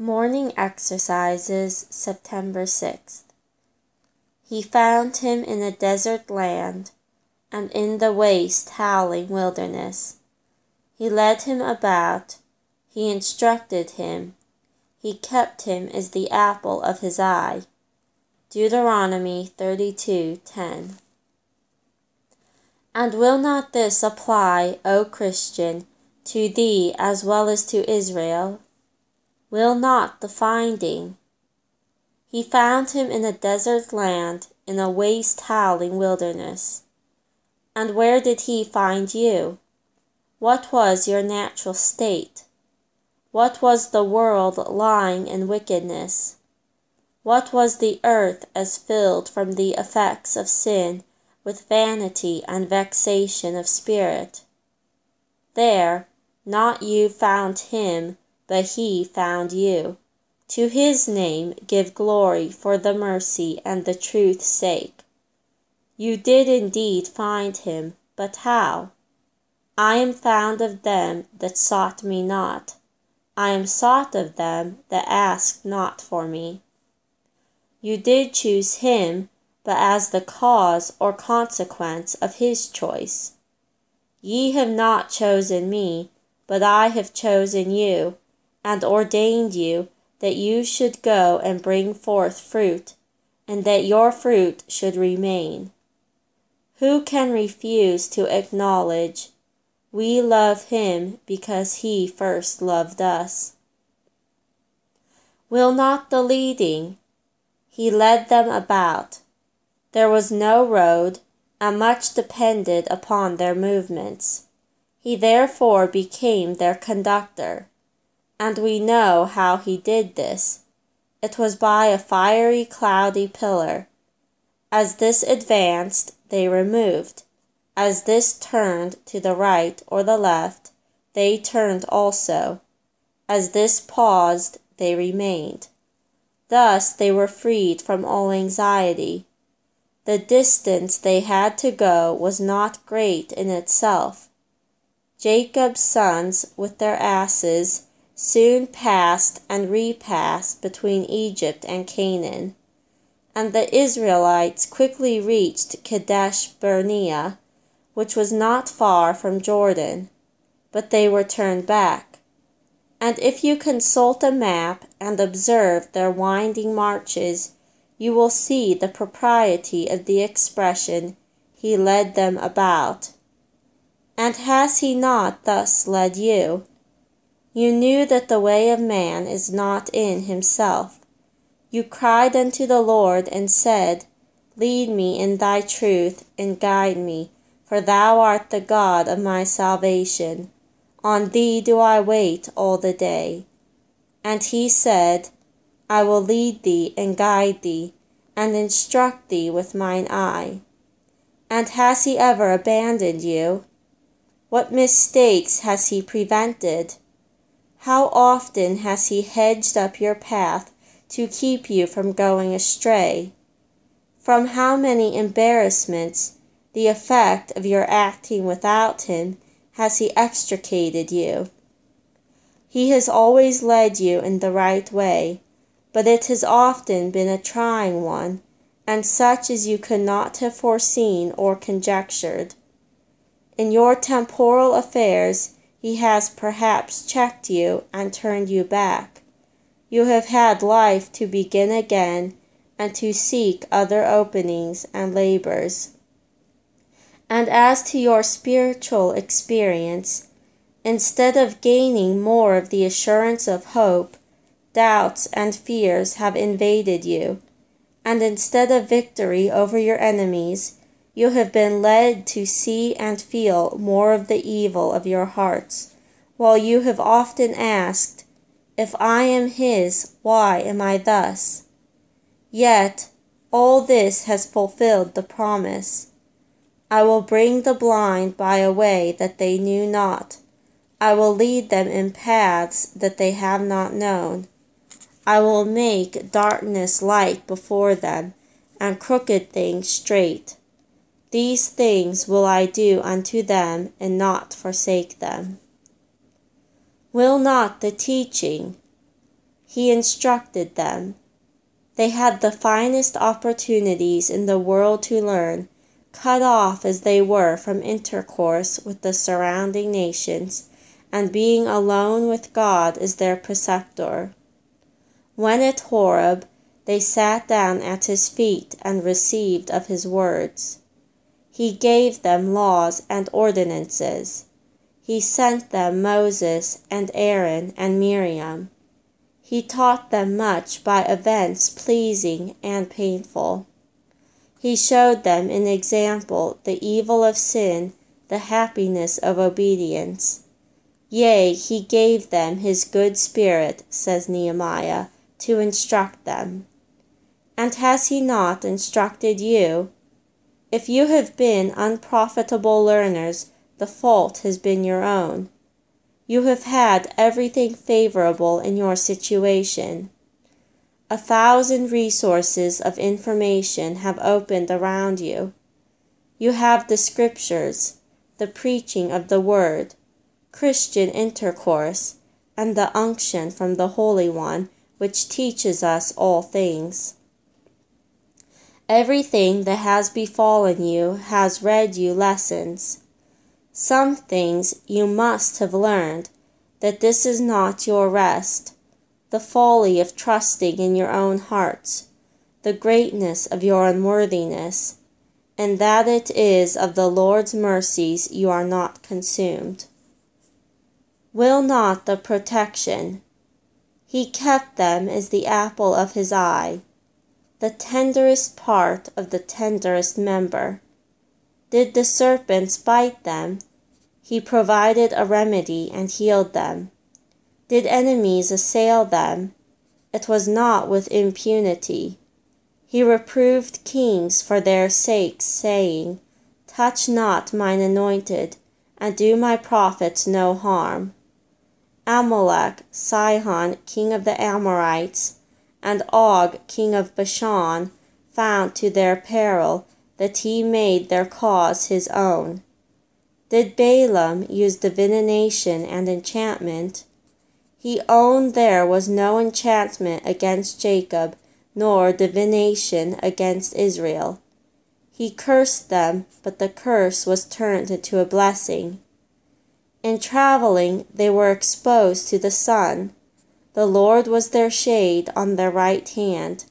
Morning Exercises, September 6th. He found him in a desert land, and in the waste, howling wilderness. He led him about, he instructed him, he kept him as the apple of his eye. Deuteronomy 32:10. And will not this apply, O Christian, to thee as well as to Israel? Will not the finding? He found him in a desert land, in a waste, howling wilderness. And where did he find you? What was your natural state? What was the world lying in wickedness? What was the earth as filled from the effects of sin with vanity and vexation of spirit? There, not you found him, but he found you. To his name give glory for the mercy and the truth's sake. You did indeed find him, but how? I am found of them that sought me not. I am sought of them that asked not for me. You did choose him, but as the cause or consequence of his choice. Ye have not chosen me, but I have chosen you, and ordained you, that you should go and bring forth fruit, and that your fruit should remain. Who can refuse to acknowledge, we love him because he first loved us? Will not the leading? He led them about. There was no road, and much depended upon their movements. He therefore became their conductor. And we know how he did this. It was by a fiery, cloudy pillar. As this advanced, they removed. As this turned to the right or the left, they turned also. As this paused, they remained. Thus they were freed from all anxiety. The distance they had to go was not great in itself. Jacob's sons with their asses soon passed and repassed between Egypt and Canaan, and the Israelites quickly reached Kadesh Barnea, which was not far from Jordan, but they were turned back. And if you consult a map and observe their winding marches, you will see the propriety of the expression, he led them about. And has he not thus led you? You knew that the way of man is not in himself. You cried unto the Lord and said, lead me in thy truth and guide me, for thou art the God of my salvation. On thee do I wait all the day. And he said, I will lead thee and guide thee, and instruct thee with mine eye. And has he ever abandoned you? What mistakes has he prevented? How often has he hedged up your path to keep you from going astray? From how many embarrassments, the effect of your acting without him, has he extricated you? He has always led you in the right way, but it has often been a trying one, and such as you could not have foreseen or conjectured. In your temporal affairs, he has perhaps checked you and turned you back. You have had life to begin again and to seek other openings and labors. And as to your spiritual experience, instead of gaining more of the assurance of hope, doubts and fears have invaded you, and instead of victory over your enemies, you have been led to see and feel more of the evil of your hearts, while you have often asked, if I am his, why am I thus? Yet, all this has fulfilled the promise. I will bring the blind by a way that they knew not. I will lead them in paths that they have not known. I will make darkness light before them, and crooked things straight. These things will I do unto them, and not forsake them. Will not the teaching? he instructed them. They had the finest opportunities in the world to learn, cut off as they were from intercourse with the surrounding nations, and being alone with God as their preceptor. When at Horeb, they sat down at his feet and received of his words. He gave them laws and ordinances. He sent them Moses and Aaron and Miriam. He taught them much by events pleasing and painful. He showed them in example the evil of sin, the happiness of obedience. Yea, he gave them his good spirit, says Nehemiah, to instruct them. And has he not instructed you? If you have been unprofitable learners, the fault has been your own. You have had everything favorable in your situation. 1,000 resources of information have opened around you. You have the scriptures, the preaching of the word, Christian intercourse, and the unction from the Holy One, which teaches us all things. Everything that has befallen you has read you lessons. Some things you must have learned, that this is not your rest, the folly of trusting in your own hearts, the greatness of your unworthiness, and that it is of the Lord's mercies you are not consumed. Will not the protection. He kept them as the apple of his eye, the tenderest part of the tenderest member. Did the serpents bite them? He provided a remedy and healed them. Did enemies assail them? It was not with impunity. He reproved kings for their sakes, saying, "Touch not mine anointed, and do my prophets no harm." Amalek, Sihon, king of the Amorites, and Og, king of Bashan, found to their peril that he made their cause his own. Did Balaam use divination and enchantment? He owned there was no enchantment against Jacob, nor divination against Israel. He cursed them, but the curse was turned into a blessing. In traveling, they were exposed to the sun. The Lord was their shade on their right hand.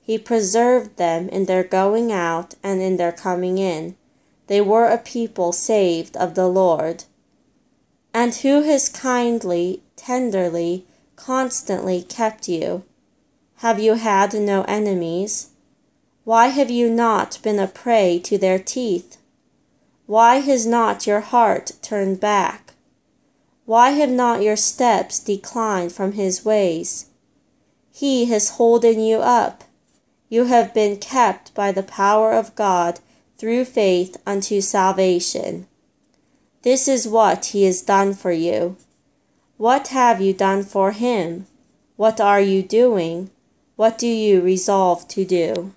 He preserved them in their going out and in their coming in. They were a people saved of the Lord. And who has kindly, tenderly, constantly kept you? Have you had no enemies? Why have you not been a prey to their teeth? Why has not your heart turned back? Why have not your steps declined from his ways? He has holden you up. You have been kept by the power of God through faith unto salvation. This is what he has done for you. What have you done for him? What are you doing? What do you resolve to do?